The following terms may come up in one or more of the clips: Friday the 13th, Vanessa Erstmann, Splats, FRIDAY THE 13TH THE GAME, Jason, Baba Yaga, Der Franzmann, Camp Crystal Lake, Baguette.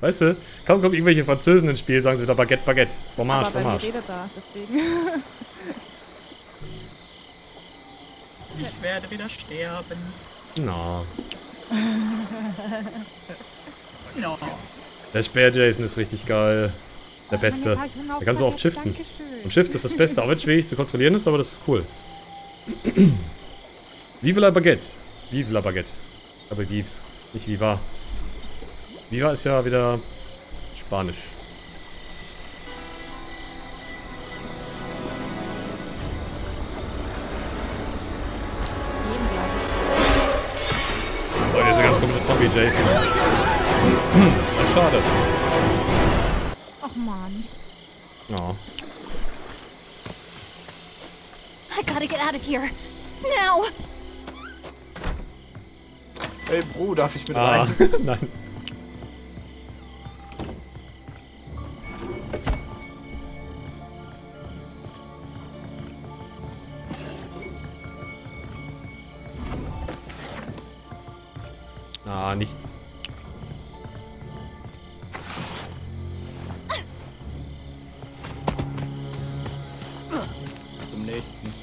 Weißt du, kaum kommen irgendwelche Französen ins Spiel, sagen sie wieder Baguette, Baguette. Fromage, Fromage. Aber bei mir redet da, deswegen. Ich werde wieder sterben. Na. No. Der Speer Jason ist richtig geil. Der Beste. Der kann so oft shiften. Und Shift ist das Beste, auch wenn es schwierig zu kontrollieren ist, aber das ist cool. Vive la Baguette. Vive la Baguette. Aber vive. Nicht viva. Viva ist ja wieder Spanisch. Oh, der ist ein ganz komischer Zombie, Jason. Das ist schade. Ach man. Oh. I gotta get out of here. Now. Hey Bro, darf ich mit rein? Nein. Ah, nichts. Zum nächsten.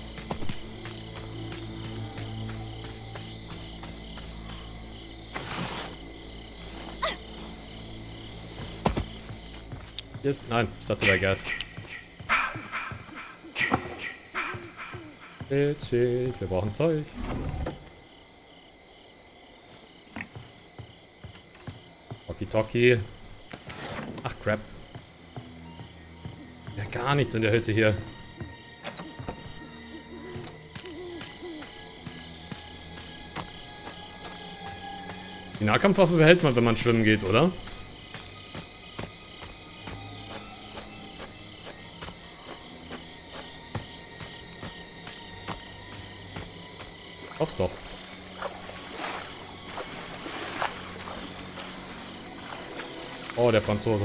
Yes, nein, ich dachte, da Gas. Shit, shit, wir brauchen Zeug. Talkie. Ach, crap. Ja, gar nichts in der Hütte hier. Die Nahkampfwaffe behält man, wenn man schwimmen geht, oder? Hoff doch. Oh, der Franzose.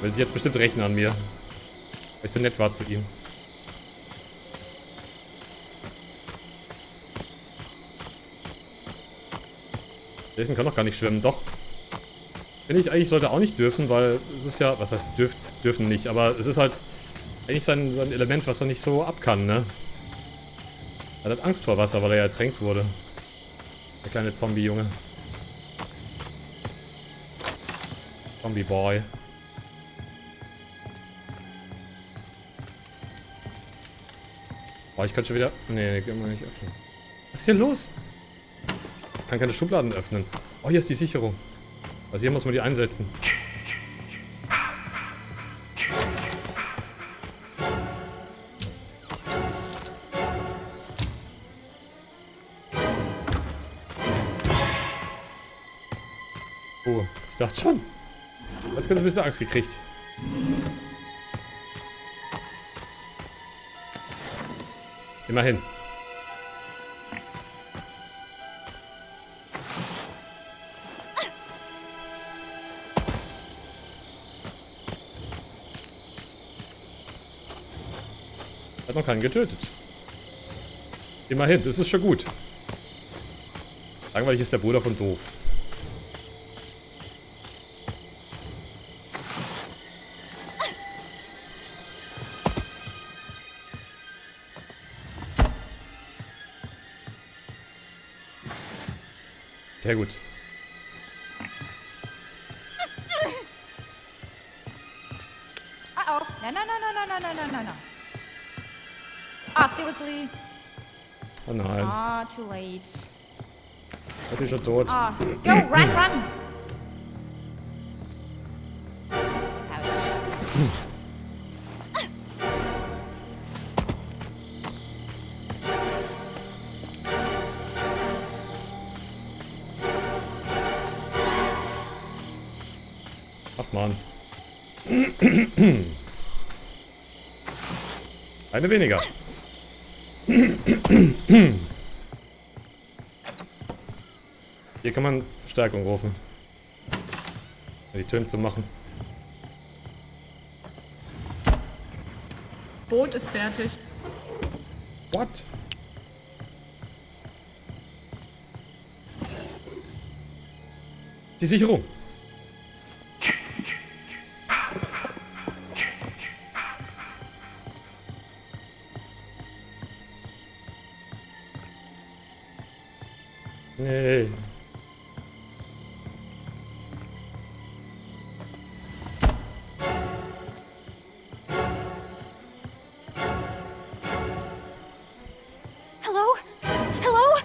Will sich jetzt bestimmt rächen an mir. Weil ich so nett war zu ihm. Jason kann doch gar nicht schwimmen, doch. Finde ich eigentlich, sollte auch nicht dürfen, weil es ist ja, was heißt dürfen nicht, aber es ist halt eigentlich sein Element, was er nicht so ab kann, ne? Er hat Angst vor Wasser, weil er ja ertränkt wurde. Der kleine Zombie-Junge. Zombie Boy. Oh, ich kann schon wieder... Nee, können wir nicht öffnen. Was ist hier los? Ich kann keine Schubladen öffnen. Oh, hier ist die Sicherung. Also hier muss man die einsetzen. Oh, ich dachte schon. Jetzt haben sie ein bisschen Angst gekriegt. Immerhin. Hat noch keinen getötet. Immerhin, das ist schon gut. Langweilig ist der Bruder von doof. Sehr gut. Uh-oh. No, no, no, no, no, no, no, no, no. Ah, seriously? Oh nein. Ah, too late. Das ist schon tot. Ah, go, run, run! Ouch. Mann. Eine weniger. Hier kann man Verstärkung rufen. Um die Töne zu machen. Boot ist fertig. What? Die Sicherung. Nee. Hello? Hello?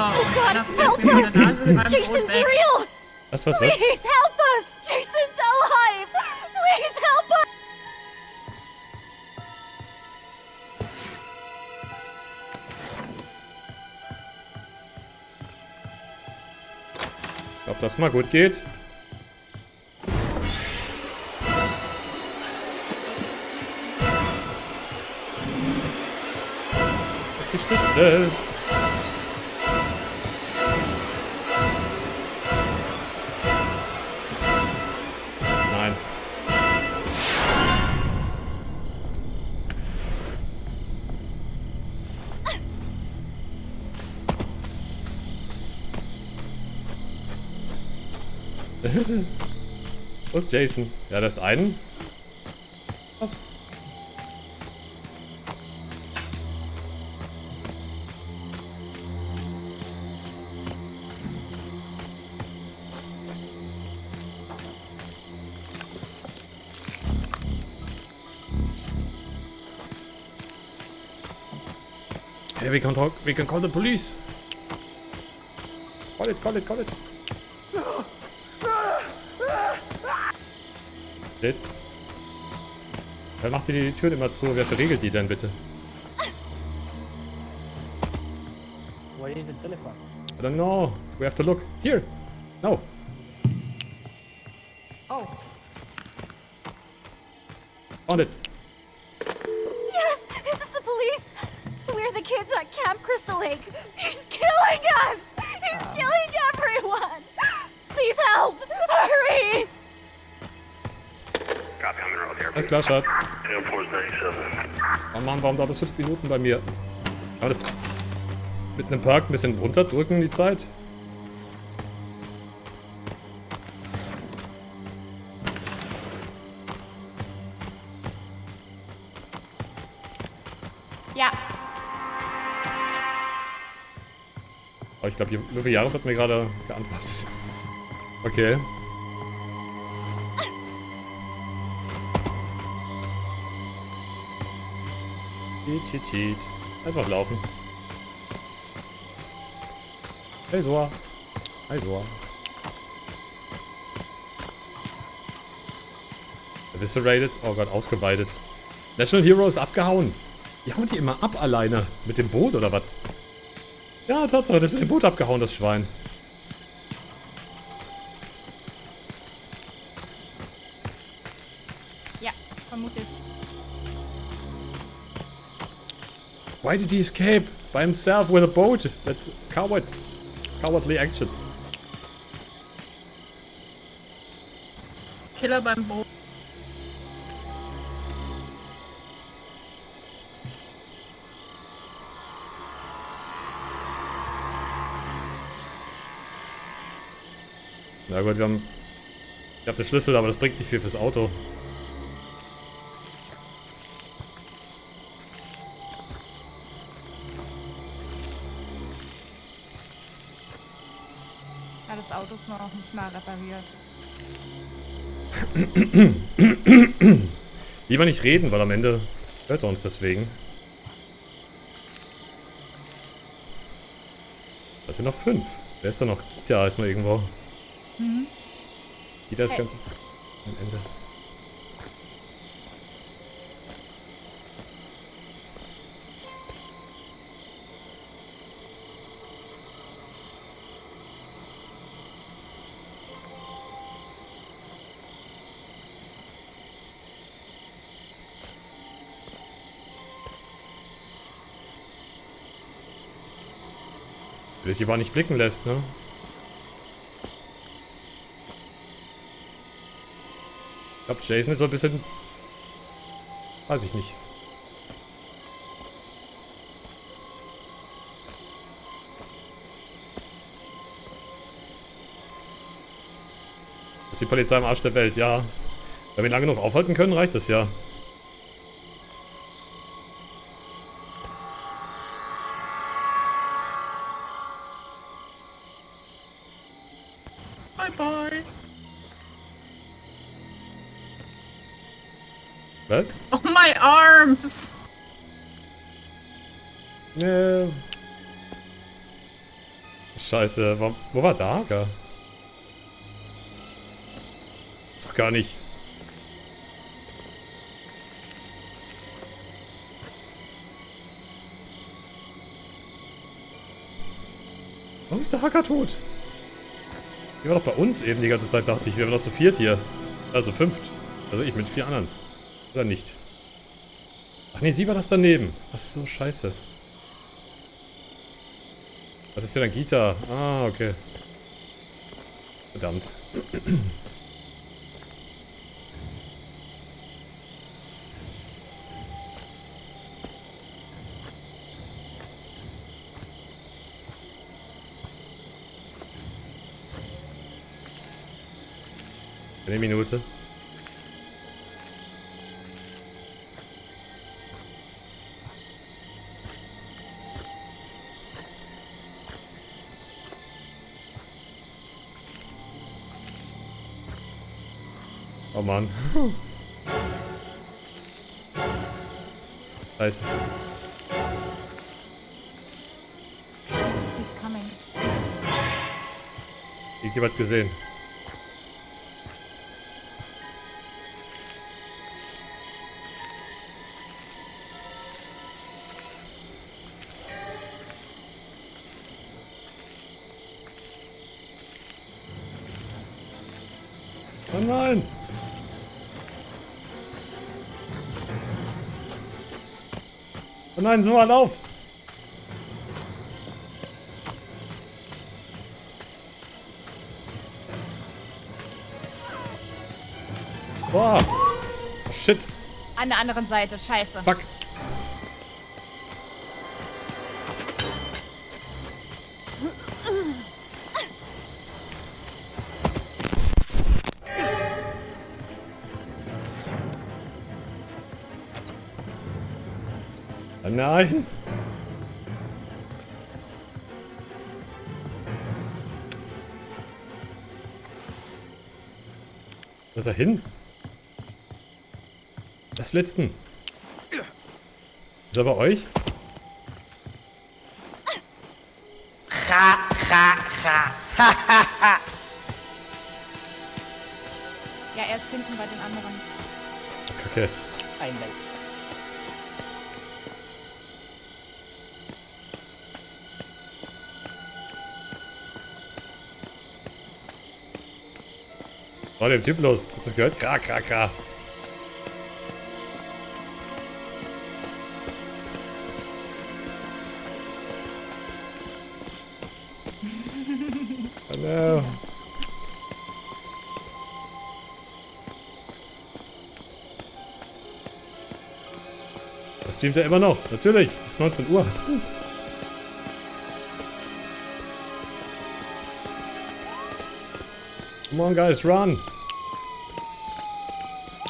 Oh God, help us! Jason's real! Was? Please help us! Jason's alive! Please help us! Ob das mal gut geht? Die Schlüssel. Nein. Wo ist Jason? Ja, da ist einen. Was? Hey, we can talk. We can call the police. Call it, call it, call it. Dann macht ihr die Türen immer zu. Wer verriegelt die denn bitte? Where is the telephone? I don't know. We have to look. Here. No. Oh. Found it. Yes, this is the police. We're the kids at Camp Crystal Lake. He's killing us. He's killing everyone. Please help. Hurry. Alles klar, Schatz. Oh Mann, warum dauert das 5 Minuten bei mir? Aber das mit einem Park ein bisschen runterdrücken, die Zeit. Ja. Oh, ich glaube, wie viel Jahres hat mir gerade geantwortet. Okay. Cheat, cheat. Einfach laufen. Hey, Soa. Hi, Soa. Eviscerated? Oh Gott, ausgeweidet. National Hero ist abgehauen. Die hauen die immer ab alleine. Mit dem Boot oder was? Ja, Tatsache, das ist mit dem Boot abgehauen, das Schwein. Ja, vermutlich. Why did he escape by himself with a boat? That's cowardly action. Killer beim Boot. Na gut, ich hab den Schlüssel, aber das bringt nicht viel fürs Auto. Das Auto ist noch nicht mal repariert. Lieber nicht reden, weil am Ende hört er uns deswegen. Das sind noch 5. Wer ist da noch? Gita ist noch irgendwo. Mhm. Gita ist ganz am Ende. Wenn es sich aber nicht blicken lässt, ne? Ich glaube, Jason ist so ein bisschen... Weiß ich nicht. Ist die Polizei am Arsch der Welt, ja. Wenn wir ihn lange genug aufhalten können, reicht das ja. Bye bye. Was? Oh, my arms! Nee. Scheiße, wo war der Hager? Doch gar nicht. Warum ist der Hacker tot? Die war doch bei uns eben die ganze Zeit, dachte ich. Wir waren doch zu viert hier. Also fünft. Also ich mit 4 anderen. Oder nicht? Ach nee, sie war das daneben. Ach so, scheiße. Was ist denn ein Gitter? Ah, okay. Verdammt. Eine Minute. Oh Mann. Scheiße. He's coming. Ich hab was gesehen. Oh nein! Oh nein, so mal auf! Boah! Shit! An der anderen Seite, scheiße! Fuck! Nein! Wo ist er hin? Das letzten. Ist er bei euch? Ha ha ha ha ha. Ja, er ist hinten bei den anderen. Okay. Einmal. Oh, dem Typ los. Habt ihr das gehört? Kra, kra, kra. Hallo. Das streamt ja immer noch. Natürlich. Es ist 19 Uhr. Come on, guys, run!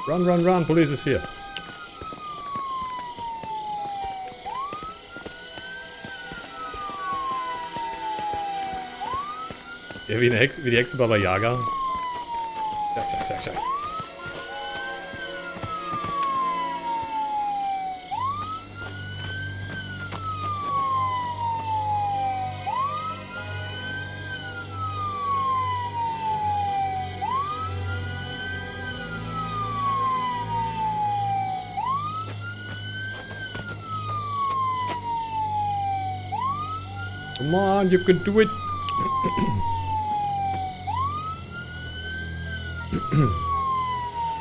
Run, run, run! Police is here. Ja, wie eine Hexe, wie die Hexe Baba Yaga. Zack, zack, zack, zack. Come on, you can do it!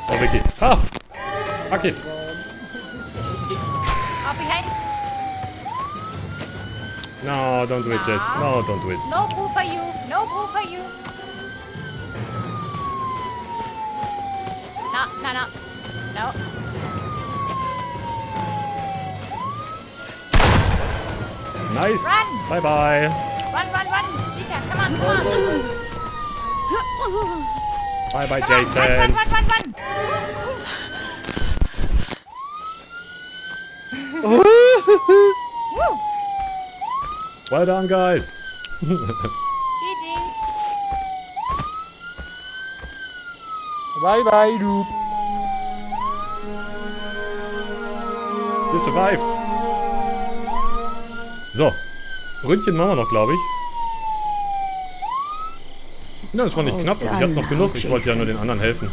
Oh, Vicky. Ah! Fuck it! I'll be hanged. No, don't do it, Jason. No, don't do it. No boo for you! No boo for you! No, no, no. No. Nice! Run. Bye bye! Run, run, run! Cheetah, come on, come on! Bye bye, Jason. Run. Well done, guys. GG. Bye bye, Loop. You survived. So. Ründchen machen wir noch, glaube ich. Nein, das war nicht knapp. Also ich hatte noch genug. Ich wollte ja nur den anderen helfen.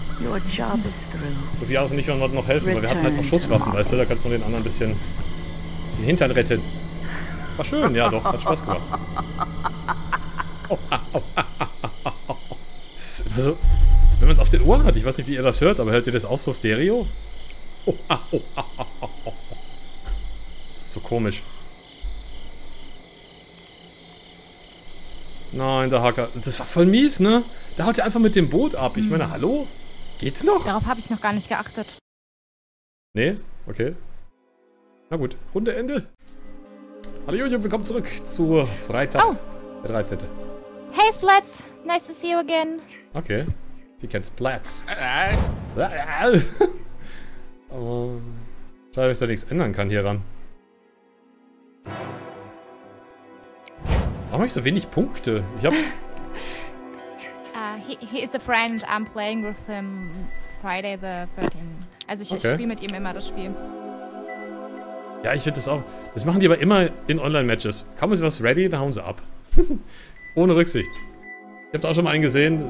So viel außen nicht noch helfen, weil wir hatten halt noch Schusswaffen, weißt du? Da kannst du den anderen ein bisschen den Hintern retten. War schön, ja doch. Hat Spaß gemacht. Also, wenn man es auf den Ohren hat, ich weiß nicht, wie ihr das hört, aber hört ihr das auch so Stereo? Das ist so komisch. Nein, der Hacker. Das war voll mies, ne? Der haut ja einfach mit dem Boot ab. Ich meine, hallo? Geht's noch? Darauf habe ich noch gar nicht geachtet. Nee? Okay. Na gut, Runde Ende. Hallo Jojo, willkommen zurück zu Freitag, der 13. Hey Splats, nice to see you again. Okay, sie kennt Splats. Aber schade, dass ich da nichts ändern kann hieran. Warum habe ich so wenig Punkte? Ich hab... he is a friend, I'm playing with him Friday the 13th. Also ich spiele mit ihm immer das Spiel. Ja, ich finde das auch... Das machen die aber immer in Online-Matches. Kaum ist was ready, dann hauen sie ab. Ohne Rücksicht. Ich habe da auch schon mal einen gesehen,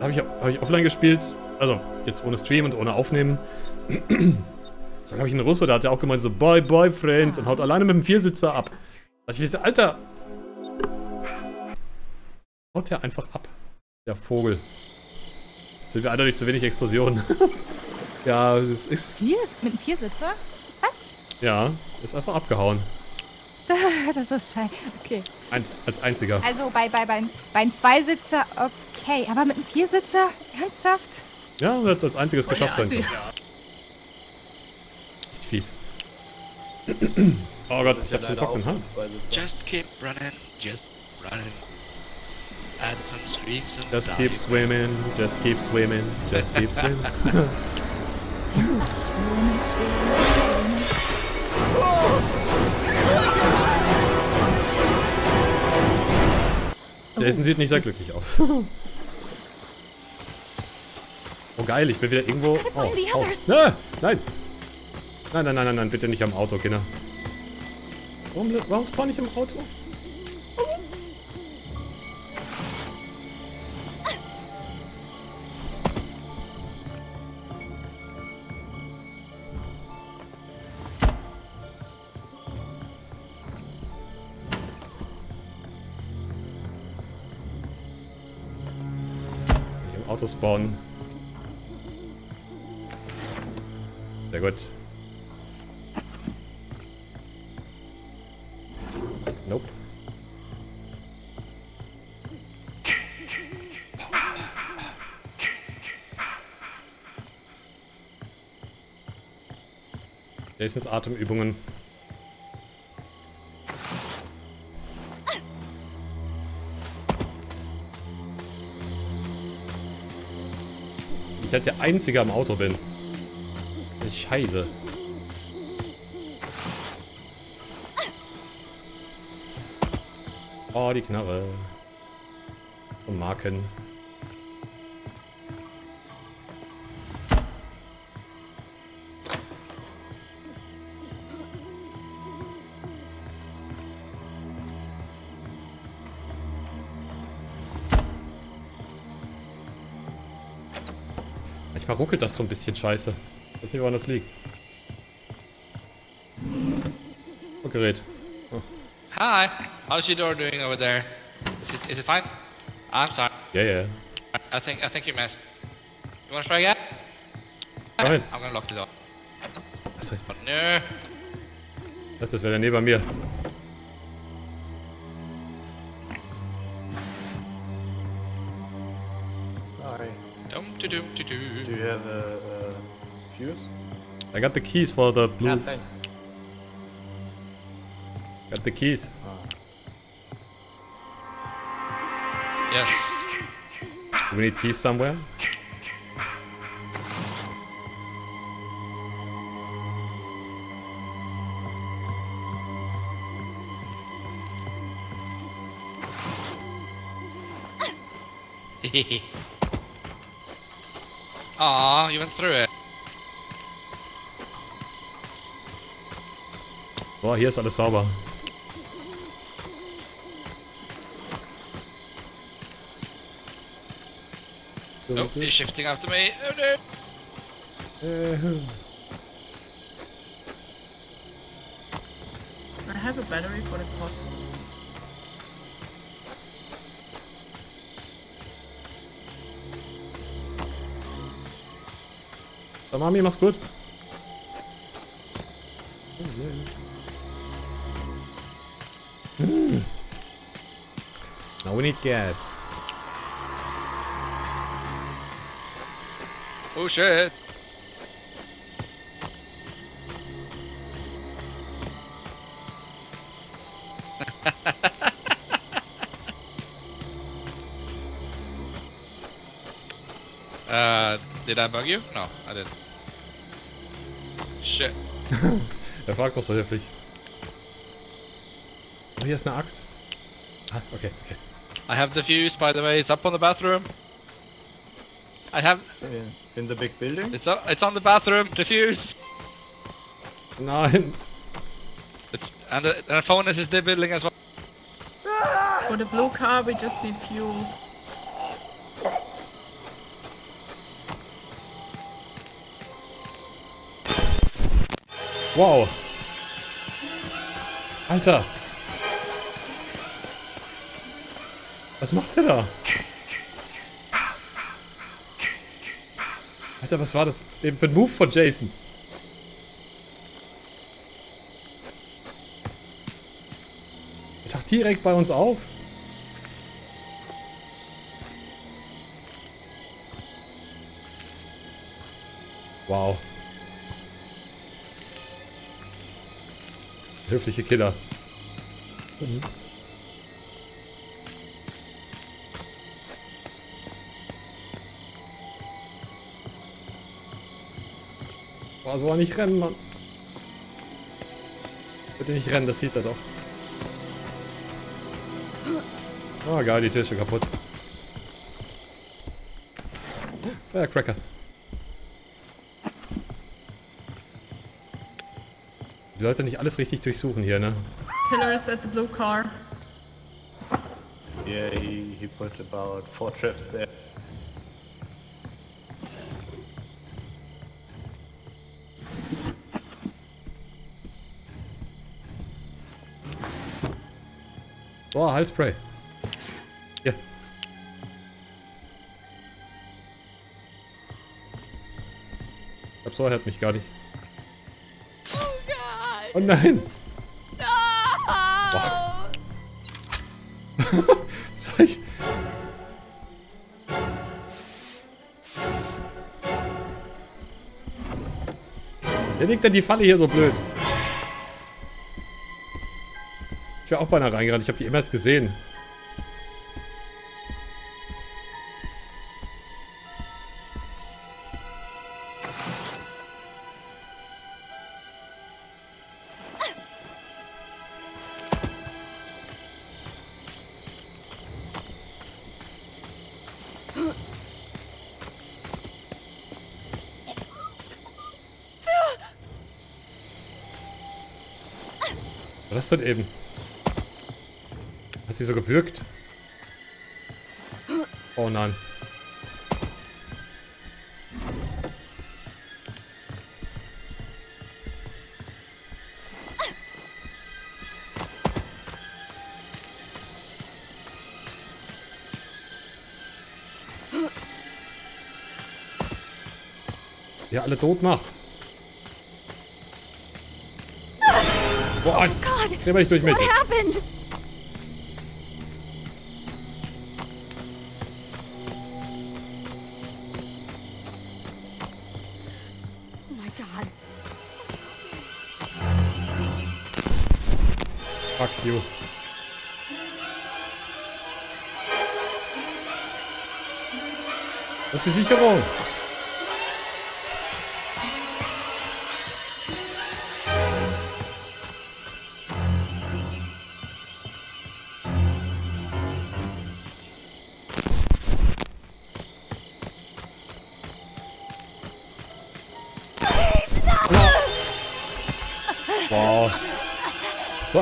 habe ich offline gespielt. Also, jetzt ohne Stream und ohne Aufnehmen. Dann habe ich einen Russo, da hat er auch gemeint so, bye bye friends, und haut alleine mit dem Viersitzer ab. Also ich dachte, Alter... Haut der einfach ab. Der Vogel. Jetzt sind wir eindeutig zu wenig Explosionen. Ja, es ist... Hier? Mit einem Viersitzer? Was? Ja, ist einfach abgehauen. Das ist scheiße. Okay. Als einziger. Also beim Zweisitzer, okay. Aber mit einem Viersitzer? Ernsthaft? Ja, das hat als einziges geschafft sein können. Echt fies. Oh Gott, ich hab's getrocknet, ha? Just keep running, just running. Just keep swimming, just keep swimming, just keep swimming. Jason sieht nicht sehr glücklich aus. Oh geil, ich bin wieder irgendwo... Oh, nein, nein! Nein, nein, nein, nein, bitte nicht am Auto, Kinder. Warum spawn ich am Auto? Spawnen. Sehr gut. Nope. Jasons Atemübungen. Ich halt der Einzige am Auto bin. Scheiße. Oh, die Knarre. Und Marken. Manchmal ruckelt das so ein bisschen scheiße. Ich weiß nicht, woran das liegt. Oh, Gerät. Oh. Hi, how's your door doing over there? Is it fine? I'm sorry. Yeah, yeah. I think you messed. You wanna try again? Nein. I'm gonna lock the door. Was heißt das? Nö. Das wäre der neben mir. Do you have keys? I got the keys for the blue. Nothing. Got the keys. Yes. Do we need keys somewhere? Aw, you went through it. Boah, hier ist alles sauber. Oh, he's shifting after me. Oh no! I have a battery for the pot. So, Mami, mach's gut. Oh, yeah. Now we need gas. Oh shit! Did I bug you? No, I didn't. Shit. Fragt doch so höflich. Oh, hier ist eine Axt. Ah, okay, okay. I have the fuse, by the way. It's up on the bathroom. I have... in the big building? It's on the bathroom, the fuse! Nein! And the phone is in the building as well. For the blue car we just need fuel. Wow! Alter! Was macht der da? Alter, was war das eben für ein Move von Jason? Er taucht direkt bei uns auf. Wow. Höfliche Killer. Mhm. Boah, so nicht rennen, Mann. Bitte nicht rennen, das sieht er doch. Oh, geil, die Tür ist schon kaputt. Firecracker. Die Leute nicht alles richtig durchsuchen hier, ne? Killer is at the blue car. Yeah, he put about 4 traps there. Boah, Halsspray. Hier. Ich glaub, so hört mich gar nicht. Oh Gott! Oh nein! No! Wow. Wer legt denn die Falle hier so blöd? Ich wäre auch beinahe reingerannt, ich habe die immer erst gesehen. Was denn eben? Hat sie so gewürgt? Oh nein. Ja, alle tot macht. Boah, jetzt krieg ich durch mich. Fuck you. Das ist die Sicherung.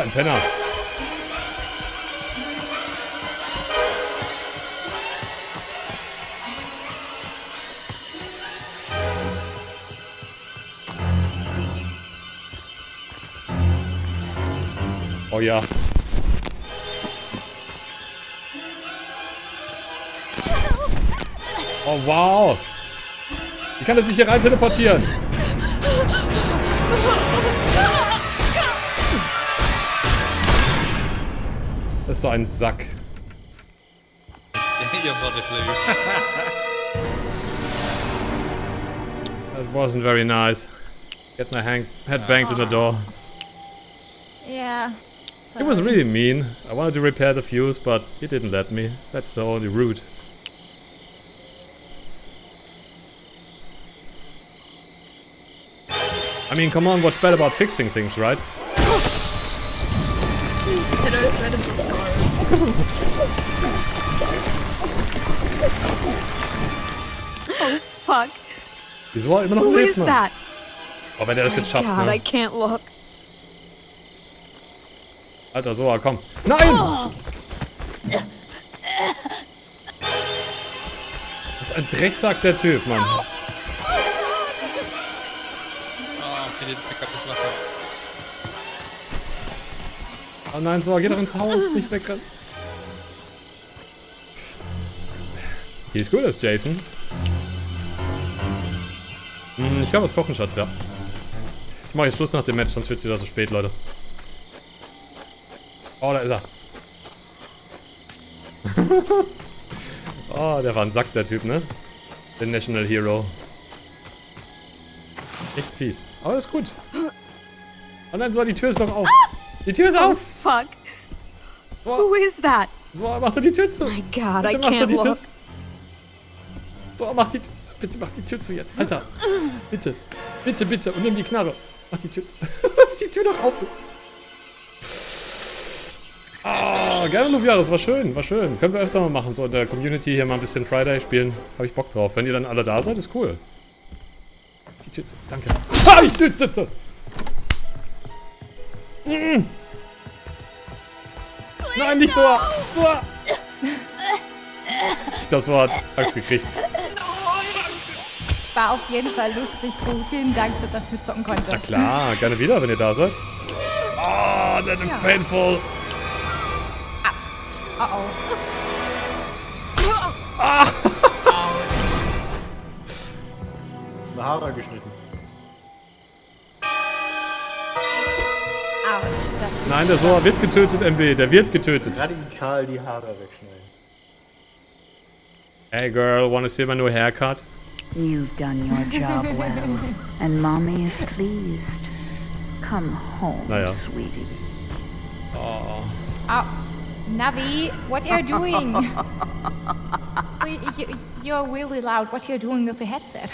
ein Penner. Oh ja. Oh wow. Wie kann er sich hier rein teleportieren? Das ist so ein Sack. That wasn't very nice. Getting my head banged in the door. Yeah. Sorry. It was really mean. I wanted to repair the fuse, but he didn't let me. That's the only route. I mean, come on, what's bad about fixing things, right? Oh fuck. Wieso war immer noch ein Redner? Oh, wenn der das jetzt schafft, ne? I can't look. Alter, so, komm. Nein! Oh. Das ist ein Drecksack, der Typ, Mann. Oh, okay, den Pick up das Wasser. Oh nein, so, geh doch ins Haus, nicht wegrennen. Hier ist cool, das Jason. Ich kann was kochen, Schatz, ja. Ich mache jetzt Schluss nach dem Match, sonst wird's wieder so spät, Leute. Oh, da ist er. Oh, der war ein Sack, der Typ, ne? Der National Hero. Echt fies. Aber das ist gut. Oh nein, so, die Tür ist doch auf. Die Tür ist auf. Oh, fuck. So, who is that? So, mach doch die Tür zu. Oh my God, bitte, I can't look. So, mach die Tür zu. Bitte, mach die Tür zu jetzt. Alter. Bitte. Bitte, bitte. Und nimm die Knarre. Mach die Tür zu. Die Tür doch auf ist. Ah, gerne, Luviaris, war schön, war schön. Können wir öfter mal machen, so in der Community hier mal ein bisschen Friday spielen. Habe ich Bock drauf. Wenn ihr dann alle da seid, ist cool. Die Tür zu. Danke. Ah, ich bitte. Nein, nicht so. So. Das war Angst gekriegt. War auf jeden Fall lustig, Bro. Vielen Dank, dass ich mitzocken konnte. Na klar, gerne wieder, wenn ihr da seid. Ah, oh, that is painful. Oh oh. Ah! Ist mir Haare geschnitten. Autsch, das nein, der Soa wird getötet, MW. Der wird getötet. Radikal die Haare wegschneiden. Hey girl, wanna see my new haircut? You've done your job well. And mommy is pleased. Come home, sweetie. Oh. Oh. Navi, what are you doing? You're really loud. What are you doing with the headset?